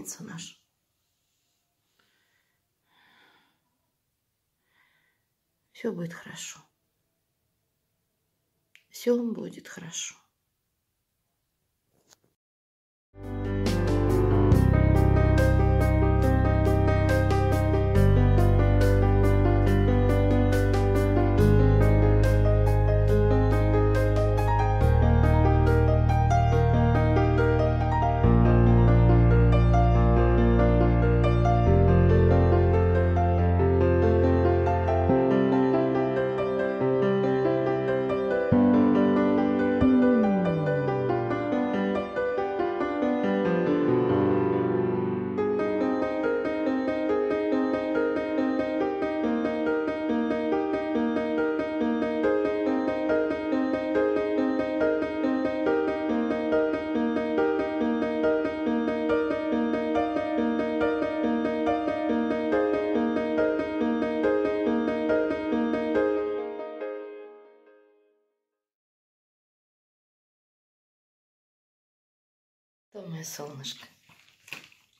танец наш. Все будет хорошо. Все будет хорошо. Мое солнышко,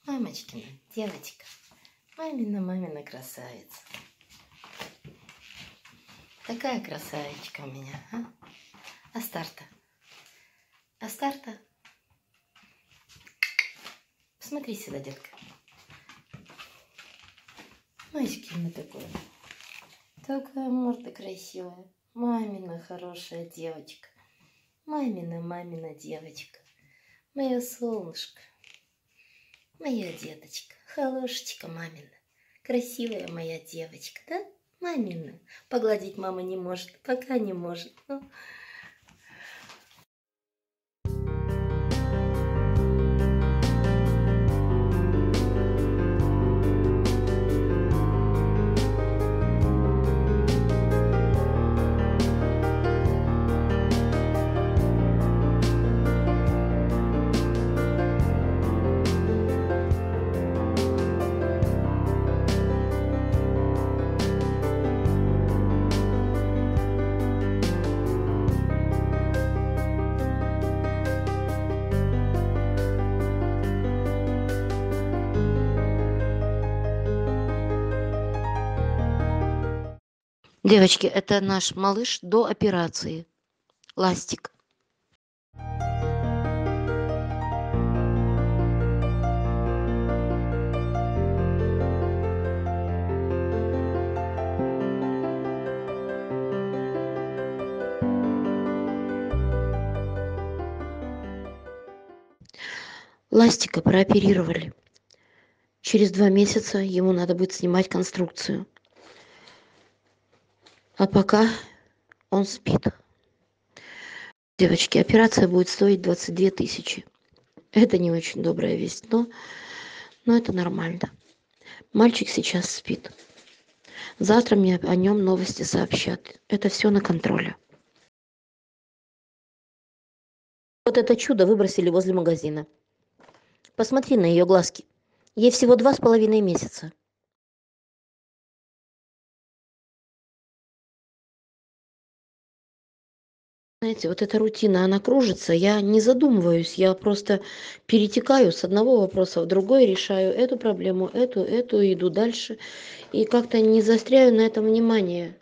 мамочкина девочка, мамина красавица. Такая красавичка у меня, а? Астарта. Астарта. Посмотри сюда, детка. Мальчики, она такой. Такая морда красивая. Мамина хорошая девочка. Мамина девочка. Мое солнышко, моя деточка, холошечка мамина, красивая моя девочка, да, мамина? Погладить мама не может, пока не может, но... Девочки, это наш малыш до операции. Ластик. Ластика прооперировали. Через 2 месяца ему надо будет снимать конструкцию. А пока он спит. Девочки, операция будет стоить 22 000. Это не очень добрая весть, но это нормально. Мальчик сейчас спит. Завтра мне о нем новости сообщат. Это все на контроле. Вот это чудо выбросили возле магазина. Посмотри на ее глазки. Ей всего 2,5 месяца. Знаете, вот эта рутина, она кружится, я не задумываюсь, я просто перетекаю с одного вопроса в другой, решаю эту проблему, эту, иду дальше, и как-то не застряю на этом внимание.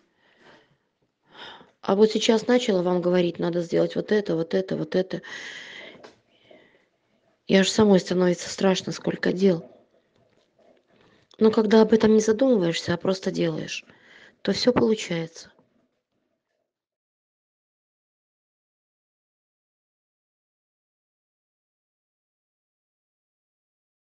А вот сейчас начала вам говорить, надо сделать вот это. Я же самой становится страшно, сколько дел. Но когда об этом не задумываешься, а просто делаешь, то все получается.